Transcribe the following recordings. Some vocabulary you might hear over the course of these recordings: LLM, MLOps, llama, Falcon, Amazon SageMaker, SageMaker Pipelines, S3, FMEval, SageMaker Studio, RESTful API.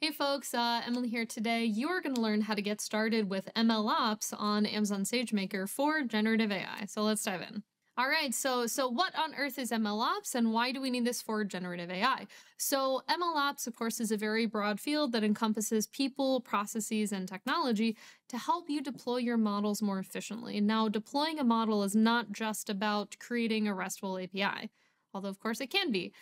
Hey folks, Emily here today. You are going to learn how to get started with MLOps on Amazon SageMaker for generative AI. So let's dive in. All right, so what on earth is MLOps and why do we need this for generative AI? So MLOps, of course, is a very broad field that encompasses people, processes, and technology to help you deploy your models more efficiently. Now, deploying a model is not just about creating a RESTful API. Although, of course, it can be.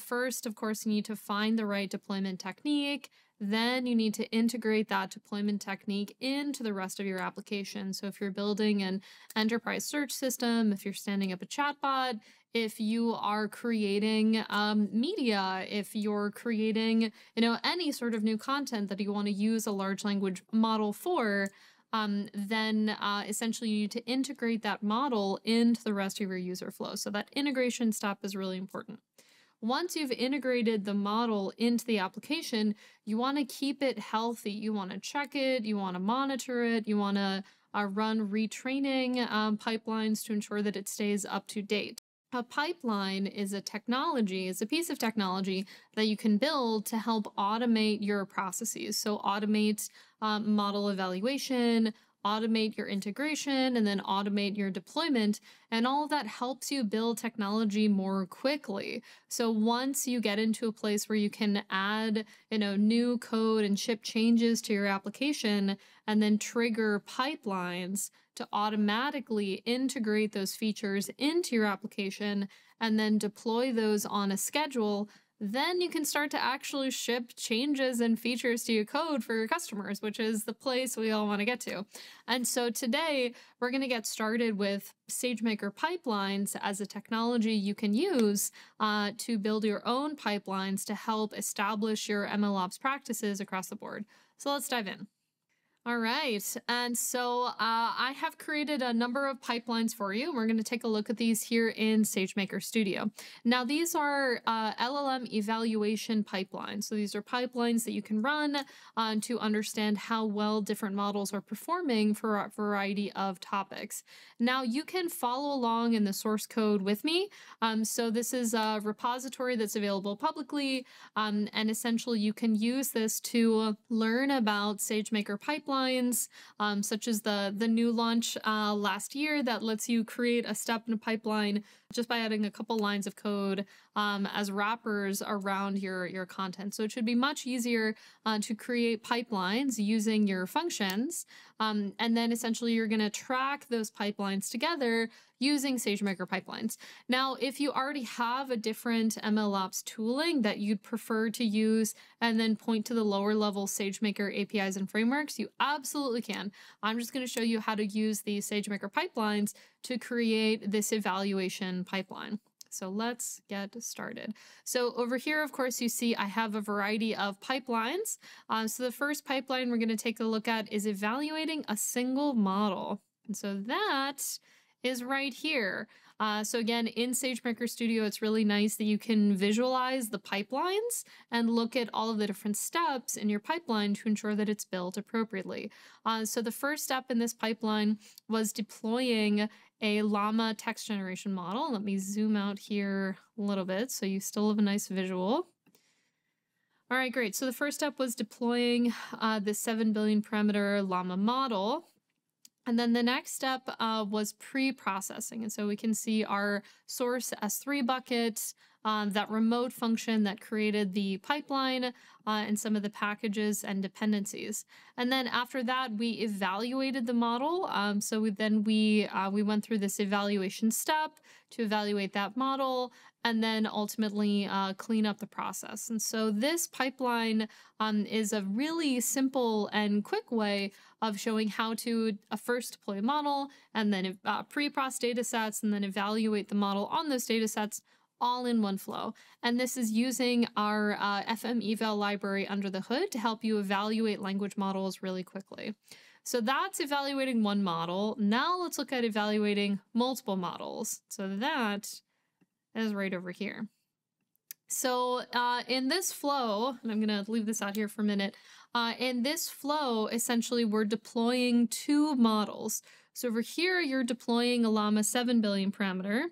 First, of course, you need to find the right deployment technique. Then you need to integrate that deployment technique into the rest of your application. So if you're building an enterprise search system, if you're standing up a chatbot, if you are creating media, if you're creating, any sort of new content that you want to use a large language model for, then essentially you need to integrate that model into the rest of your user flow. So that integration step is really important. Once you've integrated the model into the application, you want to keep it healthy. You want to check it. You want to monitor it. You want to run retraining pipelines to ensure that it stays up to date. A pipeline is a piece of technology that you can build to help automate your processes. So automate model evaluation, automate your integration, and then automate your deployment. And all of that helps you build technology more quickly. So once you get into a place where you can add, new code and ship changes to your application and then trigger pipelines to automatically integrate those features into your application and then deploy those on a schedule, then you can start to actually ship changes and features to your code for your customers, which is the place we all want to get to. And so today, we're going to get started with SageMaker Pipelines as a technology you can use to build your own pipelines to help establish your MLOps practices across the board. So let's dive in. All right, and so I have created a number of pipelines for you. We're going to take a look at these here in SageMaker Studio. Now, these are LLM evaluation pipelines. So these are pipelines that you can run to understand how well different models are performing for a variety of topics. Now, you can follow along in the source code with me. So this is a repository that's available publicly, and essentially you can use this to learn about SageMaker pipelines. Such as the new launch last year that lets you create a step in a pipeline just by adding a couple lines of code as wrappers around your content. So it should be much easier to create pipelines using your functions. And then essentially you're going to track those pipelines together using SageMaker Pipelines. Now, if you already have a different MLOps tooling that you'd prefer to use and then point to the lower level SageMaker APIs and frameworks, you absolutely can. I'm just going to show you how to use the SageMaker Pipelines to create this evaluation pipeline. So let's get started. So over here, of course, you see I have a variety of pipelines. So the first pipeline we're going to take a look at is evaluating a single model. And so that is right here. So again, in SageMaker Studio, it's really nice that you can visualize the pipelines and look at all of the different steps in your pipeline to ensure that it's built appropriately. So the first step in this pipeline was deploying a llama text generation model. Let me zoom out here a little bit so you still have a nice visual. All right, great. So the first step was deploying the 7 billion parameter llama model. And then the next step was pre-processing. And so we can see our source S3 bucket, that remote function that created the pipeline and some of the packages and dependencies. And then after that, we evaluated the model. So we went through this evaluation step to evaluate that model and then ultimately clean up the process. And so this pipeline is a really simple and quick way of showing how to first deploy a model and then pre-process data sets and then evaluate the model on those data sets all in one flow. And this is using our FMEval library under the hood to help you evaluate language models really quickly. So that's evaluating one model. Now let's look at evaluating multiple models. So that is right over here. So in this flow, and I'm going to leave this out here for a minute, in this flow, essentially, we're deploying two models. So over here, you're deploying a llama 7 billion parameter.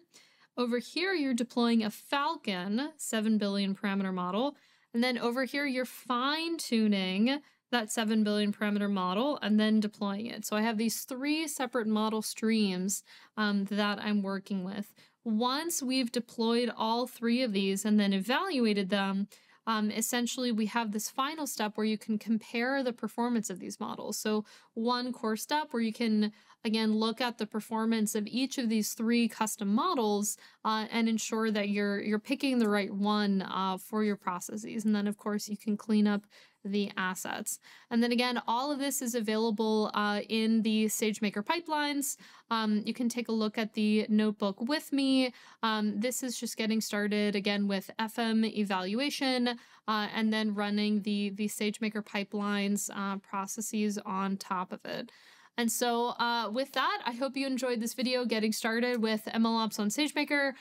Over here, you're deploying a Falcon 7 billion parameter model. And then over here, you're fine tuning that 7 billion parameter model and then deploying it. So I have these three separate model streams that I'm working with. Once we've deployed all three of these and then evaluated them, essentially we have this final step where you can compare the performance of these models. So one core step where you can, again, look at the performance of each of these three custom models and ensure that you're picking the right one for your processes. And then, of course, you can clean up the assets. And then again, all of this is available in the SageMaker pipelines. You can take a look at the notebook with me. This is just getting started again with FM evaluation and then running the SageMaker pipelines processes on top of it. And so with that, I hope you enjoyed this video getting started with MLOps on SageMaker.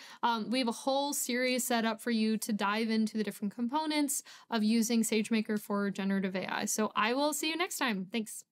We have a whole series set up for you to dive into the different components of using SageMaker for generative AI. So I will see you next time. Thanks.